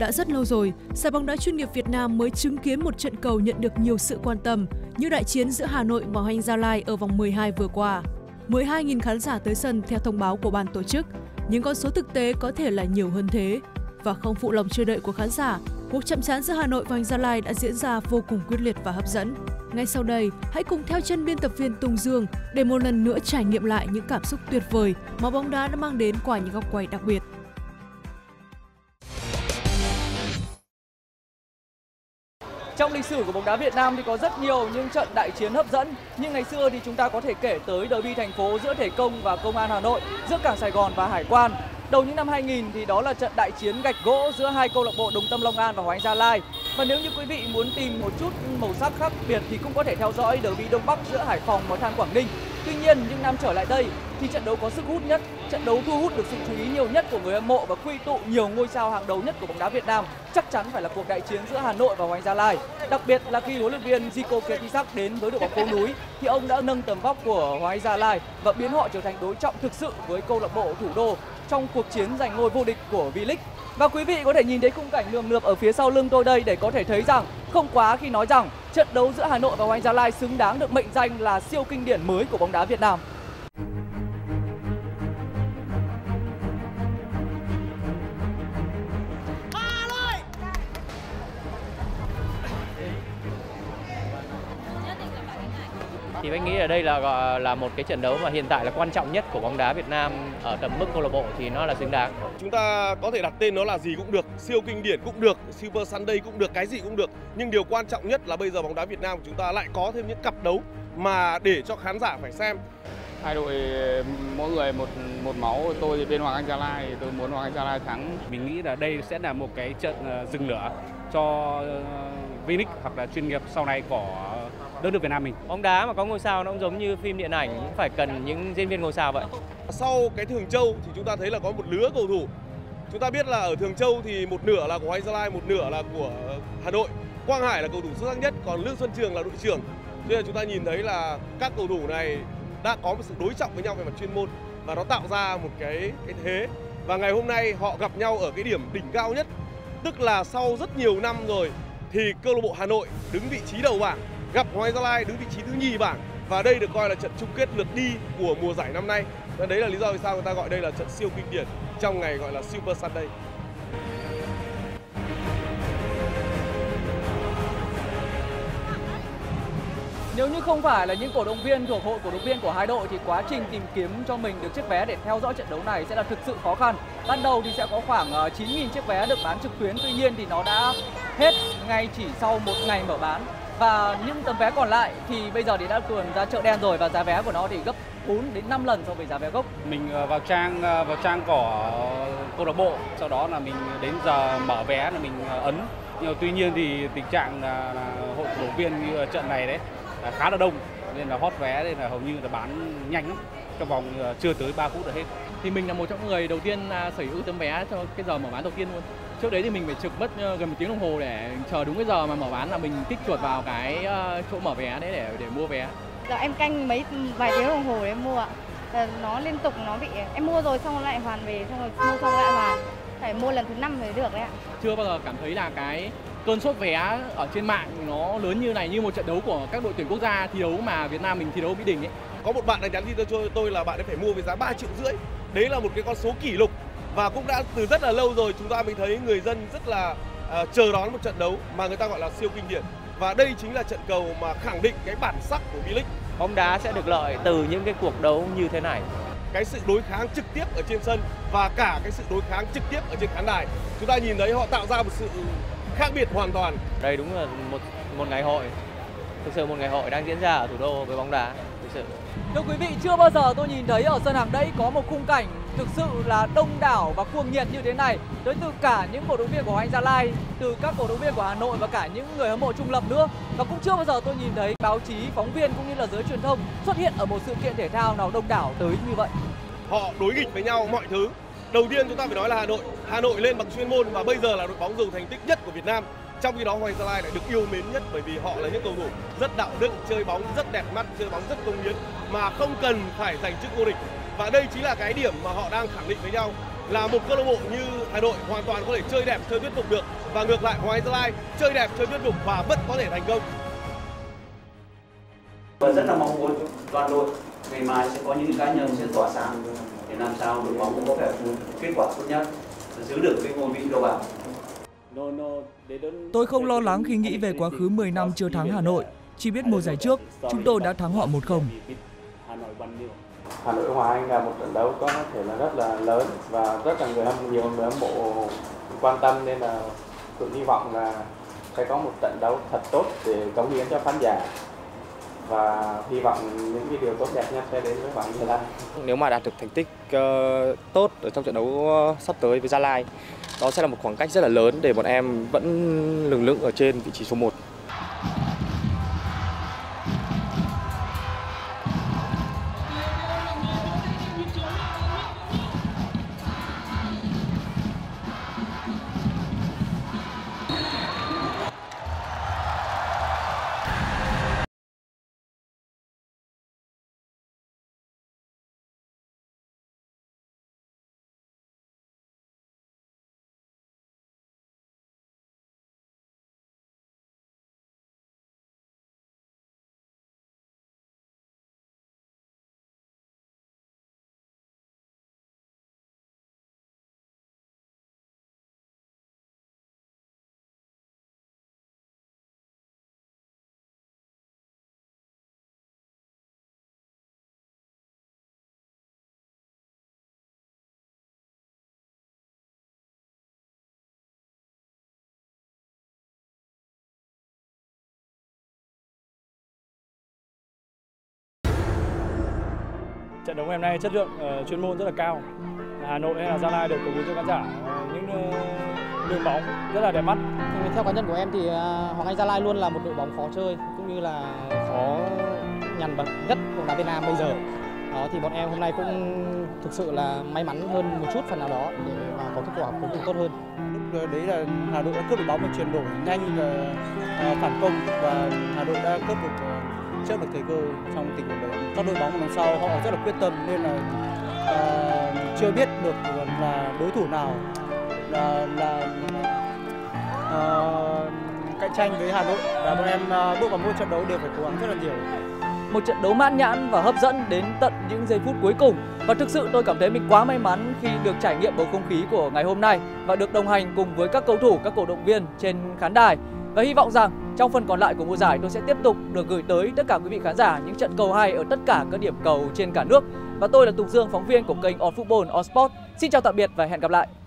Đã rất lâu rồi, giải bóng đá chuyên nghiệp Việt Nam mới chứng kiến một trận cầu nhận được nhiều sự quan tâm như đại chiến giữa Hà Nội và Hoàng Anh Gia Lai ở vòng 12 vừa qua. 12.000 khán giả tới sân theo thông báo của ban tổ chức, nhưng con số thực tế có thể là nhiều hơn thế. Và không phụ lòng chờ đợi của khán giả, cuộc chạm trán giữa Hà Nội và Hoàng Anh Gia Lai đã diễn ra vô cùng quyết liệt và hấp dẫn. Ngay sau đây, hãy cùng theo chân biên tập viên Tùng Dương để một lần nữa trải nghiệm lại những cảm xúc tuyệt vời mà bóng đá đã mang đến qua những góc quay đặc biệt. Trong lịch sử của bóng đá Việt Nam thì có rất nhiều những trận đại chiến hấp dẫn. Nhưng ngày xưa thì chúng ta có thể kể tới derby thành phố giữa Thể Công và Công an Hà Nội, giữa Cảng Sài Gòn và Hải Quan. Đầu những năm 2000 thì đó là trận đại chiến gạch gỗ giữa hai câu lạc bộ Đồng Tâm Long An và Hoàng Anh Gia Lai. Và nếu như quý vị muốn tìm một chút màu sắc khác biệt thì cũng có thể theo dõi derby Đông Bắc giữa Hải Phòng và Than Quảng Ninh. Tuy nhiên, những năm trở lại đây thì trận đấu có sức hút nhất, trận đấu thu hút được sự chú ý nhiều nhất của người hâm mộ và quy tụ nhiều ngôi sao hàng đầu nhất của bóng đá Việt Nam chắc chắn phải là cuộc đại chiến giữa Hà Nội và Hoàng Anh Gia Lai. Đặc biệt là khi huấn luyện viên Zico Ketisak đến với đội bóng phố núi thì ông đã nâng tầm vóc của Hoàng Anh Gia Lai và biến họ trở thành đối trọng thực sự với câu lạc bộ thủ đô trong cuộc chiến giành ngôi vô địch của V League. Và quý vị có thể nhìn thấy khung cảnh lườm lượp ở phía sau lưng tôi đây để có thể thấy rằng không quá khi nói rằng trận đấu giữa Hà Nội và Hoàng Anh Gia Lai xứng đáng được mệnh danh là siêu kinh điển mới của bóng đá Việt Nam. Thì anh nghĩ ở đây là gọi là một cái trận đấu mà hiện tại là quan trọng nhất của bóng đá Việt Nam ở tầm mức câu lạc bộ thì nó là xứng đáng. Chúng ta có thể đặt tên nó là gì cũng được, siêu kinh điển cũng được, Super Sunday cũng được, cái gì cũng được. Nhưng điều quan trọng nhất là bây giờ bóng đá Việt Nam của chúng ta lại có thêm những cặp đấu mà để cho khán giả phải xem. Hai đội mỗi người một máu, tôi thì bên Hoàng Anh Gia Lai, tôi muốn Hoàng Anh Gia Lai thắng. Mình nghĩ là đây sẽ là một cái trận dừng lửa cho V League hoặc là chuyên nghiệp sau này của đất nước Việt Nam mình. Bóng đá mà có ngôi sao nó cũng giống như phim điện ảnh, phải cần những diễn viên ngôi sao vậy. Sau cái Thường Châu thì chúng ta thấy là có một lứa cầu thủ. Chúng ta biết là ở Thường Châu thì một nửa là của Hoàng Anh Gia Lai, một nửa là của Hà Nội. Quang Hải là cầu thủ xuất sắc nhất, còn Lương Xuân Trường là đội trưởng. Cho nên chúng ta nhìn thấy là các cầu thủ này đã có một sự đối trọng với nhau về mặt chuyên môn và nó tạo ra một cái thế. Và ngày hôm nay họ gặp nhau ở cái điểm đỉnh cao nhất, tức là sau rất nhiều năm rồi thì câu lạc bộ Hà Nội đứng vị trí đầu bảng gặp Hoàng Anh Gia Lai đứng vị trí thứ nhì bảng, và đây được coi là trận chung kết lượt đi của mùa giải năm nay. Đấy là lý do vì sao người ta gọi đây là trận siêu kinh điển trong ngày gọi là Super Sunday. Nếu như không phải là những cổ động viên thuộc hội cổ động viên của hai đội thì quá trình tìm kiếm cho mình được chiếc vé để theo dõi trận đấu này sẽ là thực sự khó khăn. Ban đầu thì sẽ có khoảng 9.000 chiếc vé được bán trực tuyến, tuy nhiên thì nó đã hết ngay chỉ sau một ngày mở bán. Và những tấm vé còn lại thì bây giờ thì đã tuồn ra chợ đen rồi và giá vé của nó thì gấp 4 đến 5 lần so với giá vé gốc. Mình vào trang của câu lạc bộ, sau đó là mình đến giờ mở vé là mình ấn. Nhưng tuy nhiên thì tình trạng là hội cổ động viên như trận này đấy là khá là đông nên là hot vé nên là hầu như là bán nhanh lắm, trong vòng chưa tới 3 phút là hết. Thì mình là một trong những người đầu tiên sở hữu tấm vé cho cái giờ mở bán đầu tiên luôn. Trước đấy thì mình phải trực mất gần 1 tiếng đồng hồ để chờ đúng cái giờ mà mở bán là mình kích chuột vào cái chỗ mở vé đấy để mua vé. Giờ em canh vài tiếng đồng hồ để em mua ạ. Nó liên tục nó bị em mua rồi xong lại hoàn về, xong rồi mua xong lại hoàn. Phải mua lần thứ 5 mới được đấy ạ. Chưa bao giờ cảm thấy là cái cơn sốt vé ở trên mạng nó lớn như này, như một trận đấu của các đội tuyển quốc gia thi đấu mà Việt Nam mình thi đấu bị đỉnh ấy. Có một bạn đánh nhắn tin cho tôi là bạn ấy phải mua với giá 3,5 triệu. Đấy là một cái con số kỷ lục. Và cũng đã từ rất là lâu rồi chúng ta mới thấy người dân rất là chờ đón một trận đấu mà người ta gọi là siêu kinh điển. Và đây chính là trận cầu mà khẳng định cái bản sắc của V League. Bóng đá sẽ được lợi từ những cái cuộc đấu như thế này. Cái sự đối kháng trực tiếp ở trên sân và cả cái sự đối kháng trực tiếp ở trên khán đài. Chúng ta nhìn thấy họ tạo ra một sự khác biệt hoàn toàn. Đây đúng là một ngày hội. Thực sự một ngày hội đang diễn ra ở thủ đô với bóng đá. Thưa quý vị, chưa bao giờ tôi nhìn thấy ở sân hàng đấy có một khung cảnh thực sự là đông đảo và cuồng nhiệt như thế này. Đến từ cả những cổ động viên của Hoàng Anh Gia Lai, từ các cổ động viên của Hà Nội và cả những người hâm mộ trung lập nữa. Và cũng chưa bao giờ tôi nhìn thấy báo chí, phóng viên cũng như là giới truyền thông xuất hiện ở một sự kiện thể thao nào đông đảo tới như vậy. Họ đối nghịch với nhau mọi thứ. Đầu tiên chúng ta phải nói là Hà Nội lên bằng chuyên môn và bây giờ là đội bóng giàu thành tích nhất của Việt Nam. Trong khi đó Hoàng Anh Gia Lai lại được yêu mến nhất bởi vì họ là những cầu thủ rất đạo đức, chơi bóng rất đẹp mắt, chơi bóng rất công hiến mà không cần phải giành chức vô địch. Và đây chính là cái điểm mà họ đang khẳng định với nhau. là một câu lạc bộ như Hà Nội hoàn toàn có thể chơi đẹp, chơi thuyết phục được, và ngược lại Hoàng Anh Gia Lai chơi đẹp, chơi thuyết phục và vẫn có thể thành công. Và rất là mong muốn toàn đội ngày mai sẽ có những cá nhân sẽ tỏa sáng để làm sao đội bóng cũng có thể kết quả tốt nhất, giữ được cái ngôi vị đầu bảng. Tôi không lo lắng khi nghĩ về quá khứ 10 năm chưa thắng Hà Nội. Chỉ biết mùa giải trước, chúng tôi đã thắng họ 1-0. Hà Nội Hoàng Anh là một trận đấu có thể là rất là lớn và rất là nhiều người hâm mộ quan tâm, nên là tôi hy vọng là sẽ có một trận đấu thật tốt để cống hiến cho khán giả. Và hy vọng những cái điều tốt đẹp nhất sẽ đến với Hoàng Anh Gia Lai. Nếu mà đạt được thành tích tốt ở trong trận đấu sắp tới với Gia Lai, đó sẽ là một khoảng cách rất là lớn để bọn em vẫn lừng lững ở trên vị trí số 1. Trận đấu ngày hôm nay chất lượng chuyên môn rất là cao. Hà Nội hay là Gia Lai đều cổ vũ cho khán giả những đường bóng rất là đẹp mắt. Theo cá nhân của em thì Hoàng Anh Gia Lai luôn là một đội bóng khó chơi cũng như là khó nhằn vặt nhất của đá Việt Nam bây giờ. Đó, thì bọn em hôm nay cũng thực sự là may mắn hơn một chút phần nào đó để mà có kết quả cuối cùng tốt hơn. Lúc đấy là Hà Nội đã cướp được bóng, một chuyển đổi nhanh và phản công, và Hà Nội đã cướp được trước được thời cơ trong tình huống đấy. Các đội bóng đằng sau họ rất là quyết tâm, nên là chưa biết được là đối thủ nào cạnh tranh với Hà Nội, và bọn em bước vào mỗi trận đấu đều phải cố gắng rất là nhiều. Một trận đấu mãn nhãn và hấp dẫn đến tận những giây phút cuối cùng, và thực sự tôi cảm thấy mình quá may mắn khi được trải nghiệm bầu không khí của ngày hôm nay và được đồng hành cùng với các cầu thủ, các cổ động viên trên khán đài. Và hy vọng rằng trong phần còn lại của mùa giải, tôi sẽ tiếp tục được gửi tới tất cả quý vị khán giả những trận cầu hay ở tất cả các điểm cầu trên cả nước. Và tôi là Tùng Dương, phóng viên của kênh On Football On Sport. Xin chào tạm biệt và hẹn gặp lại.